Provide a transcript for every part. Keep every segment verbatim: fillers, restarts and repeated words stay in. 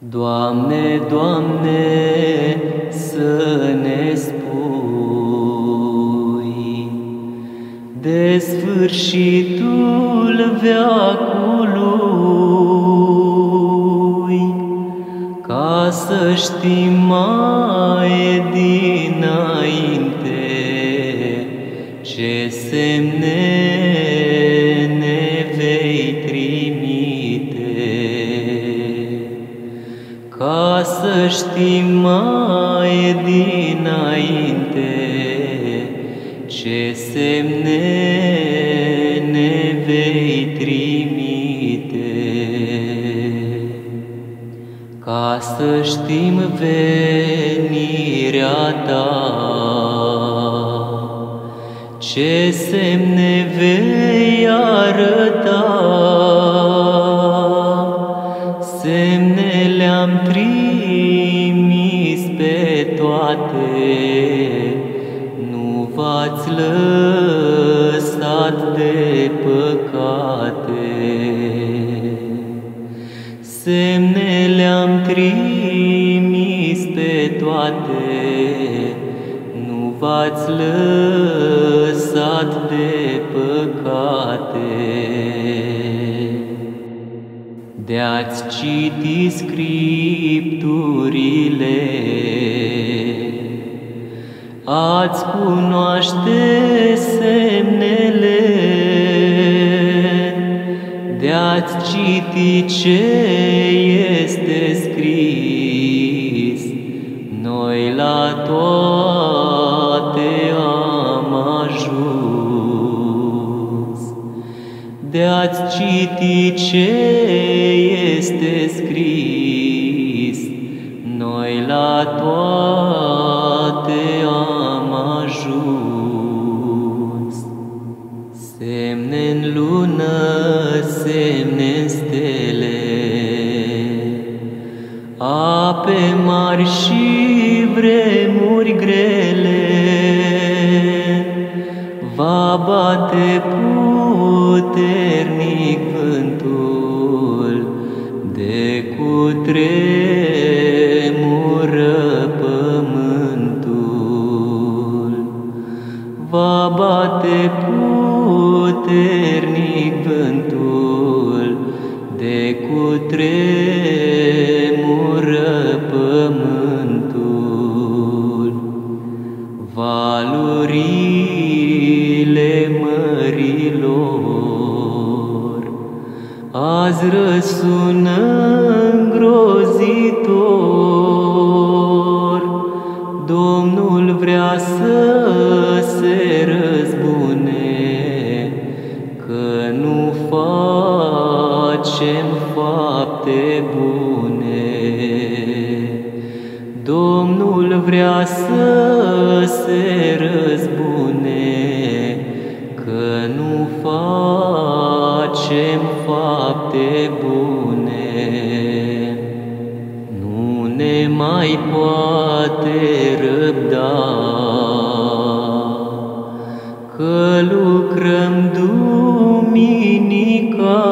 Doamne, Doamne, să ne spui de sfârșitul veacului, ca să știm mai dinainte ce semne ne vei trimite, ca să știm mai dinainte ce semne ne vei trimite, ca să știm venirea ta, ce semne vei arăta. Semnele-am trimis pe toate, nu v-ați lăsat de păcate. Semnele-am trimis pe toate, nu v-ați lăsat de păcate. De-ați citi scripturile, ați cunoaște semnele. De-ați citi ce este scris, noi la toate am ajuns. De-ați citi ce este scris, noi la toate am ajuns. Semne-n lună, semne-n stele, ape mari și vremuri grele, va bate puternic vântul, de cutremură pământul. Va bate puternic vântul, de cutremură pământul. Valurile mărilor azi răsună îngrozitor, Domnul vrea să se răzbune că nu facem fapte bune. Domnul vrea să se răzbune că nu facem fapte bune. Nu ne mai poate răbda că lucrăm duminica,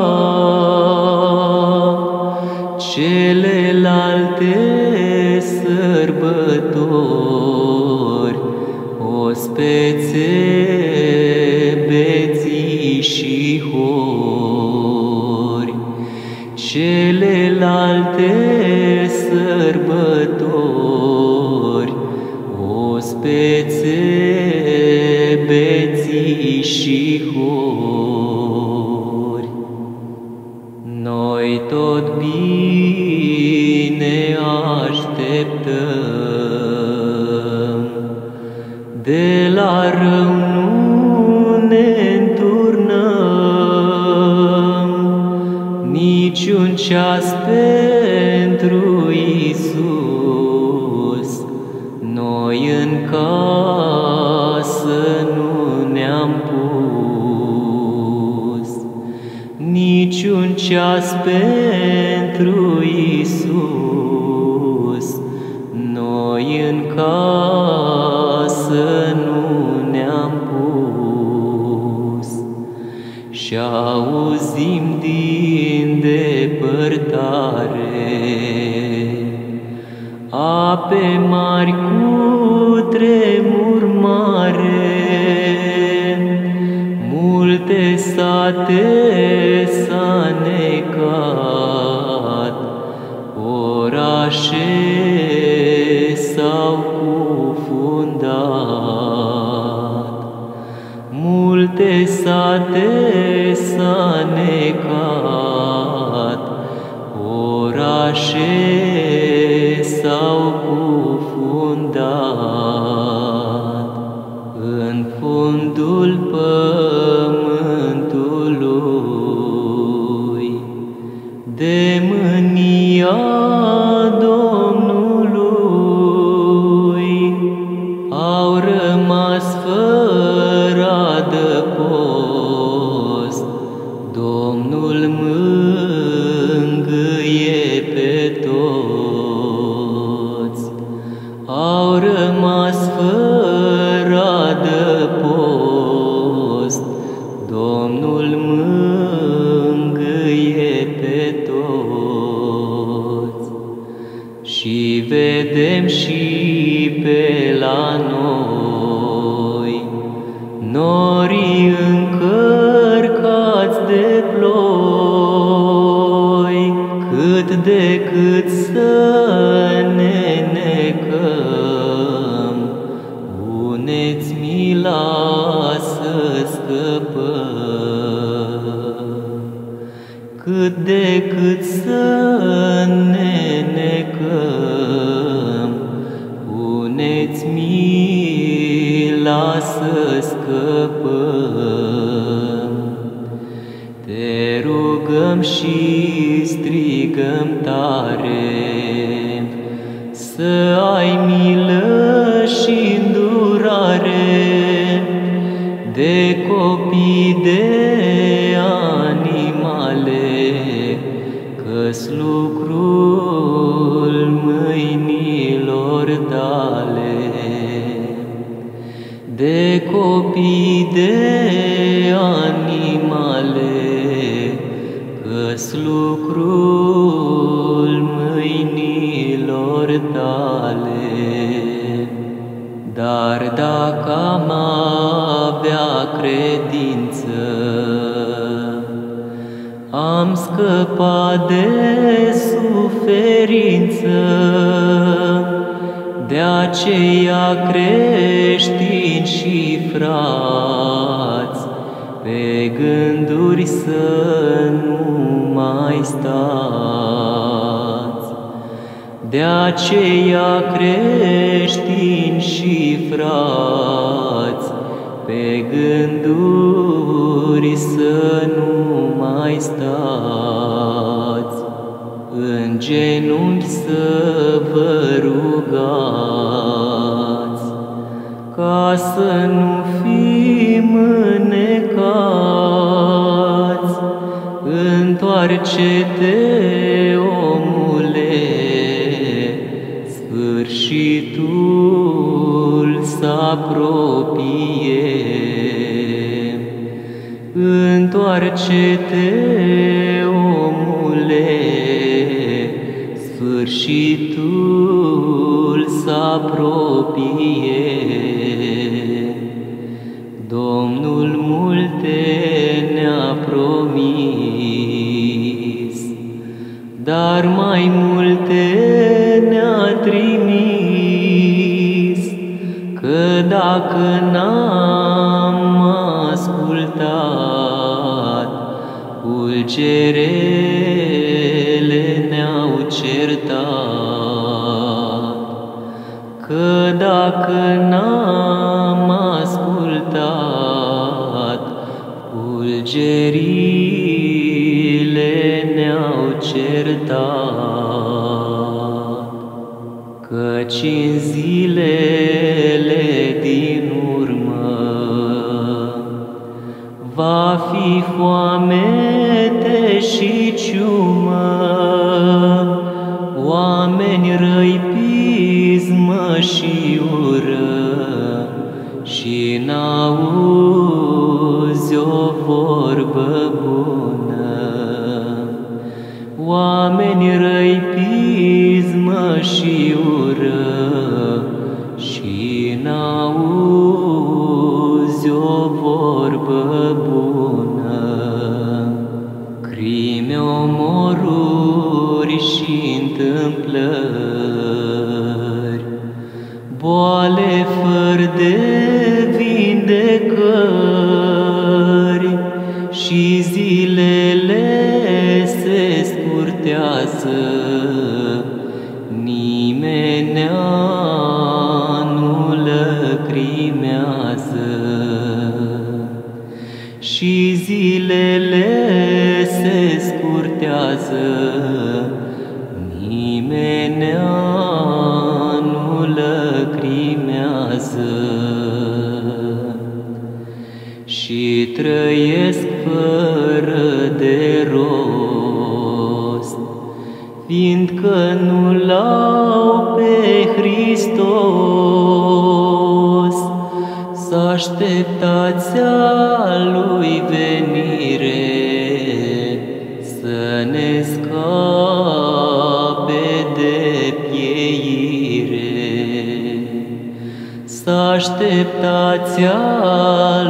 celelalte sărbători o spețe beții și hori. Celelalte sărbători o spețe beții și hori. Noi tot bine așteptăm, de la rău nu ne înturnăm, niciun ceas pentru Iisus noi în casă nu ne-am pus. Niciun ceas pentru Iisus noi în casă nu ne-am pus. Și auzim din depărtare Ape mari cu tremurmare, multe sate s-a necat, orașe s-au cufundat. Multe sate s-a necat, orașe s-au cufundat. În fundul pământului, de mânia Domnului, au rămas fără adăpost. Domnul mângâie pe toți. Au rămas fără adăpost, Domnul mângâie pe toți. Și vedem și pe la noi norii încărcați de ploi, cât de cât să ne necăm, uneți mila să scăpăm, cât de cât să ne necăm, uneți mila să scăpăm. Te rugăm și strigăm tare, să ai milă și îndurare de copii, de animale, că-s lucrul mâinilor tale. De copii, de animale, că-s lucrul mâinilor tale. Dar dacă am avea credință, am scăpat de suferință. De aceea, creștini și frați, pe gânduri să nu mai stați. De aceea, creștini și frați, pe gânduri să nu mai stați. În genunchi să vă rugați, ca să nu fim înnecați. Întoarce-te, omule, sfârșitul s-apropie. Întoarce-te, omule, sfârșitul s-apropie. Domnul multe ne-a promis, dar mai multe ne-a trimis. Că dacă n-am ascultat, ulcerele ne-au certat. Că dacă n-am ascultat, ulcerile ne-au certat. Căci în zilele din urmă va fi foamete și ciumă, oameni răi, pismă și ură, și n-auzi o vorbă bună. Oameni răi, pismă prismă și ură și n-auzi o vorbă bună. Crime, omoruri și întâmplări, boale fără de vindecări și zilele se scurtează, nimenea nu lăcrimează și zilele se scurtează, nimenea nu lăcrimează și trăiesc fără de rost, fiindcă nu l-au pe Hristos. S-așteptați a Lui venire, să ne scape de pieire. S-așteptați a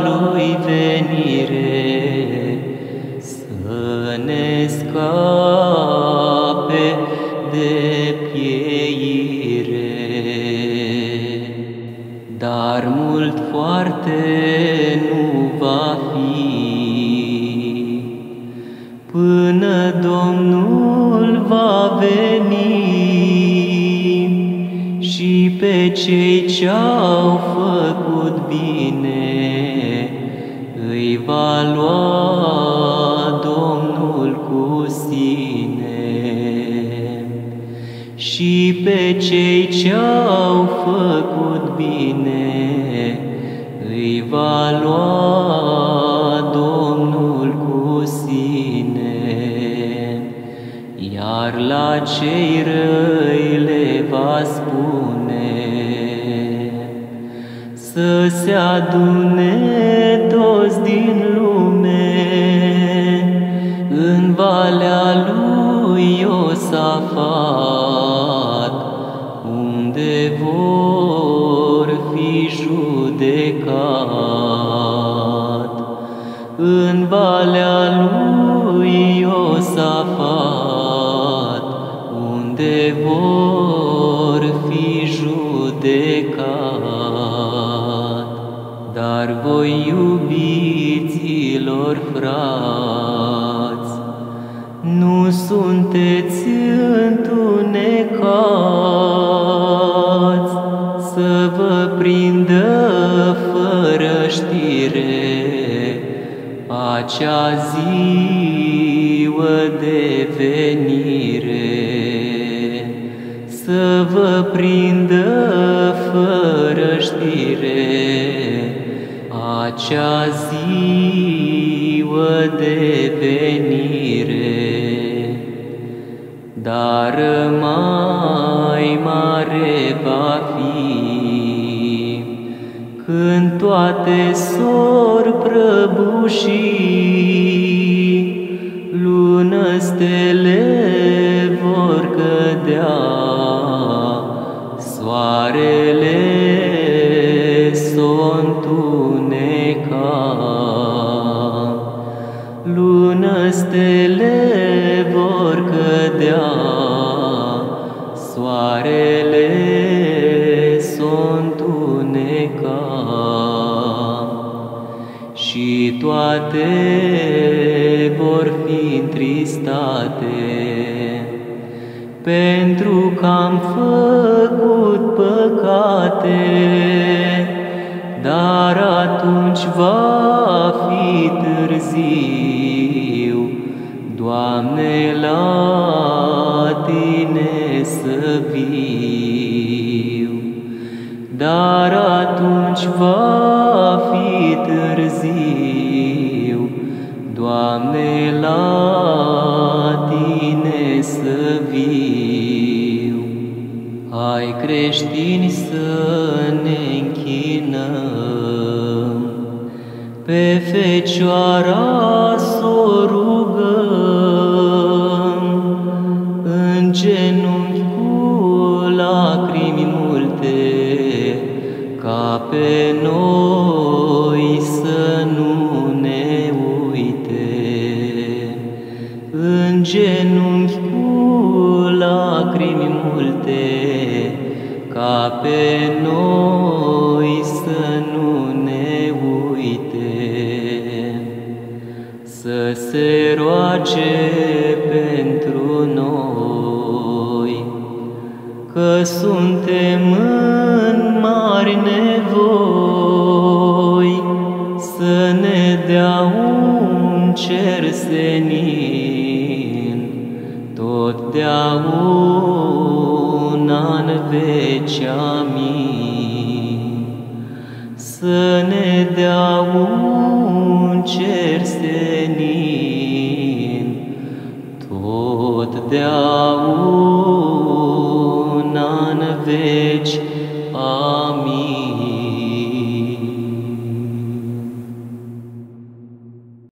Lui venire, să ne scape de pieire. Dar mult foarte nu va fi, până Domnul va veni și pe cei ce-au făcut bine îi va lua Domnul cu sine. Și pe cei ce-au făcut bine îi va lua Domnul cu sine, iar la cei răi le va spune să se adune toți din lume în valea lui Iosafat, unde vor fi judecat. În valea lui Iosafat, unde vor fi judecat. Dar voi, iubiților frați, nu sunteți întunecați să vă prindă fără știre acea ziua de venire, să vă prindă fără știre acea ziua de venire. Dar mai mare va fi când toate s-or prăbuși, lună, stele vor cădea, soarele s-o întuneca. Lună, stele vor cădea, soarele s-o întuneca. Și toate vor fi întristate, pentru că am făcut păcate. Dar atunci va fi târziu, Doamne, la Tine să viu. Dar atunci va fi târziu, Doamne, la Tine să viu. Hai, creștini, să ne închinăm, pe Fecioara s-o rugăm, în genunchi cu lacrimi multe, ca pe noi să nu ne uite. Să se roage pentru noi, că suntem în mari nevoi, să ne dea un cer senin, totdeauna în veci, amin. Să ne dea un cer senin, totdeauna în veci, amin.